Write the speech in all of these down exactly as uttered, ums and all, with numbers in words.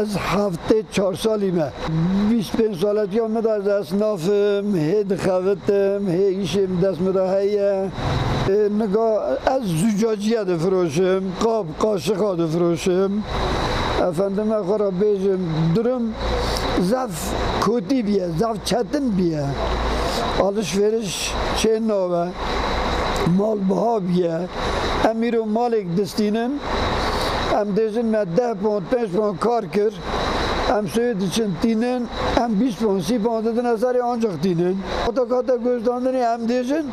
از هفته چهار سالیمه بیست پنج سالتی آمده از اصنافم هی دخوتم هی ایشم دست مدهیه نگاه از زجاجیه دفروشم قاب قاشقا دفروشم افندم اخورا بیشم درم زف کتی بیه زف چتن بیه alışveriş şey nova mal bahabiye emir o malik destinem em dezin madde pon beş pon karkır em söğüt için dinen em beş pon si pon dedin azari ancak dinen ota kata gözdanları em dezin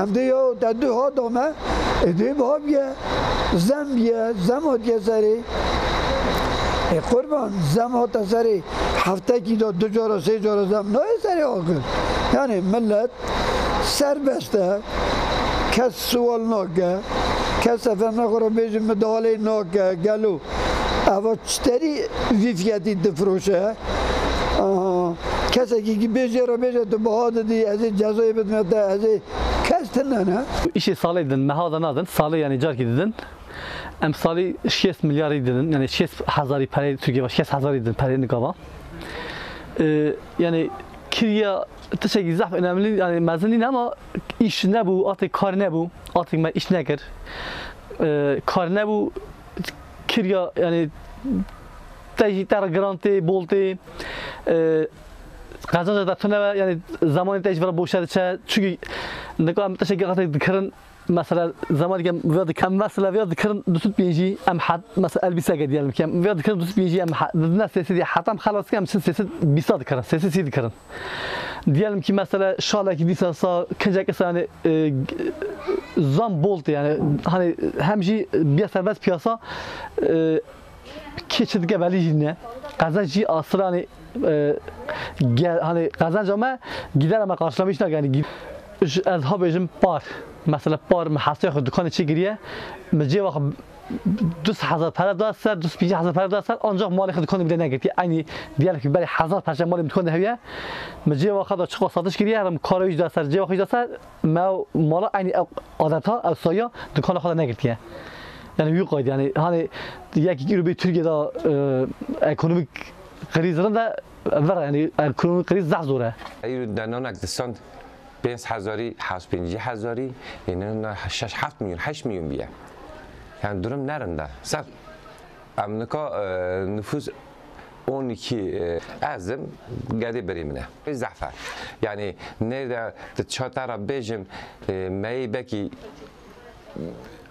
em de ya dedi hadame edeyim bahabiye zembiye zemhat yazari ای قربان زم ها تسری هفته کی دو دو جارا سه جارا زم نه سری آخر یعنی ملت سربسته کس سوال نگه کس افراد نخوره بیشتر مداله نگه گلو اوا چطوری ویفیتی دفروشه کسی که بیشتر بیشتر تو باهات دی از جزایی بدمت از کس تنها ایشی سالی دن مهادا ندن سالی یعنی جار کی دن امسالی شش میلیارد ایدن یعنی شش هزاری پری ترکیه و شش هزاری ایدن پری نگاه یعنی کریا تشکی زحمت نمیلی یعنی مزنی نه ما ایش نبو آتی کار نبو آتی من ایش نکر کار نبو کریا یعنی تجی ترگرانتی بولتی قازنده داتونه یعنی زمانی تجی ور بوشده چه چون نگاه ام تشکی قطعی دکرن مثلا زمان که وارد کم مثلا وارد کردن دوست بیجی ام حد مثلا البسه کردیم که وارد کردن دوست بیجی ام حد نه سیسیدی حتما خلاص کم سیسید بیساد کردن سیسید کردن دیالم که مثلا شالکی دیسا سا کنچه کسانی زم بولت یعنی هنی همچی بیشتر وس پیاسا کیشد گبلیجی نه قزنجی آسرانی هنی قزنج ما گیدارم کارشلمیش نگری از ها بیشم پار مثلا پار محصول خود دکان چی گریه مجبور وقت دو هزار پرده داشت دو پنج هزار پرده داشت آنجا مالی خود دکان می‌دانه گفتی اینی دیالک برای هزار پرچه مالی دکان هیچ مجبور وقت داشت خود سادش گریه هم کارویش داشت مجبور خود داشت ما مالا اینی آدم‌ها اصلاً دکان خود نگفتیه یعنی یوقاید یعنی هنی یکی رو به ترکیه دا اقتصادی کریزرند وره یعنی اقتصادی کریز زحزوره این دنیا نکدستند پنج هزاری، هشت پنجی هزاری، یعنی نه شش هفت میون، هشت میون بیه. یعنی درم نرنده. سر. امنکا نفوذ on iki azim gadi birimine zafer. Yani nerede çatara bejim meybeki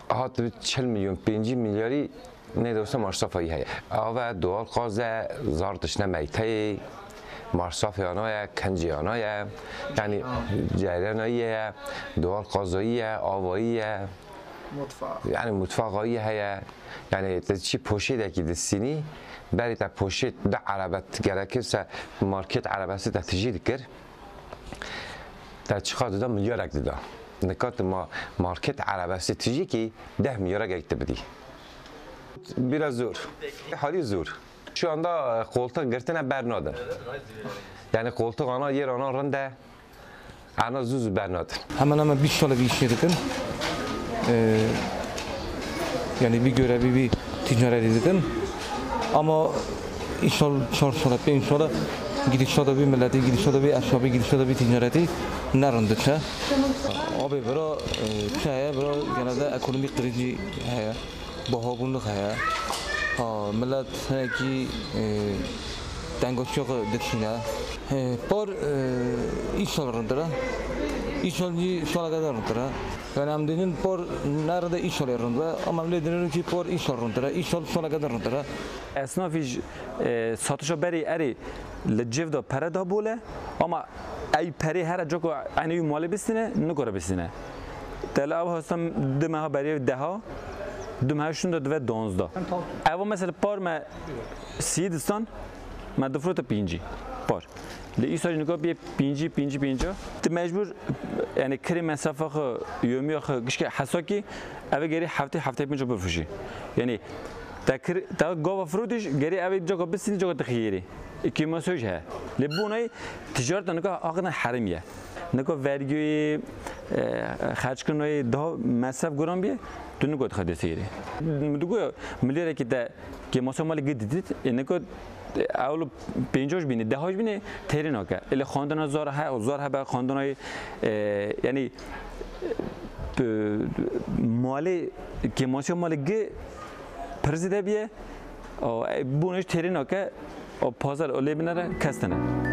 hatta çel milyon, pnci milyari nerede olsa masrafı hay. Ava doğal kaza zartış ne meytey. مارسافیانای کنجیانای یعنی جریاناییه دوال قازاییه آواییه یعنی متفاقایی هیه یعنی چی پوشیده که دستینی برای تا پوشید ده عربت گرکیسه مارکت عربتی تا تجید کرد تا چقدر دادم میلیارک دادم نکات ما مارکت عربتی تجی که ده میلیارک گرکت بدی بیرا زور حالی زور Şu anda koltuk girtine bernadır. Yani koltuk ana yer ana rende, ana zuzu bernadır. Hemen hemen bir şöyle bir iş yedirdim. Ee, yani bir görevi bir ticaret edildim. Ama inşallah çarşıda bir inşallah gidişada bir milleti, gidişada bir eşyabi, gidişada bir ticareti ne rendeçe. Abi bura e, şeye bura genelde ekonomik krizi heye, bahaburluk heye. ها ملت هنگی دنگوشیو دشینه پر ایشال رندره ایشالی شالگاه رندره یعنی هم دیدن پر نرده ایشال رندره اما ملی دیدن که پر ایشال رندره ایشال شالگاه رندره اسنافیج ساتوش بری اری لجیف دا پرده بوله اما ای پری هر جا که اینوی مالی بسینه نکره بسینه دل آب هستم دمه ها بری ده ها دم هشتون داد و دانزده. اول مثلا پار م سیدستان م دفروت پینجی پار. لیست هایی نگاه بیه پینجی پینجی پینجا. تو مجبور یعنی کری مسافه خو یومی خو گشک حساکی اول گری هفته هفته پینجا بفروشی. یعنی تا کر تا گاو فروشش گری اول جا کبیس نی جا تخیری. کی مسیج هست. لبونای تجارت نگاه آقای حرمیه. نکو ورگی خرچ کنوی ده مصرف گران بیه تو نکو خدا سیره مدوگو ملیره که ده که مسامال گدید نکو اولو پنجاش بینه دهاش بینه تری نکه اله خواندن از زاره ها زاره ها به خواندنای یعنی مالی که مسامال گه پرزیده بیه و بونش تری نکه و پازار اول بینه کس نه.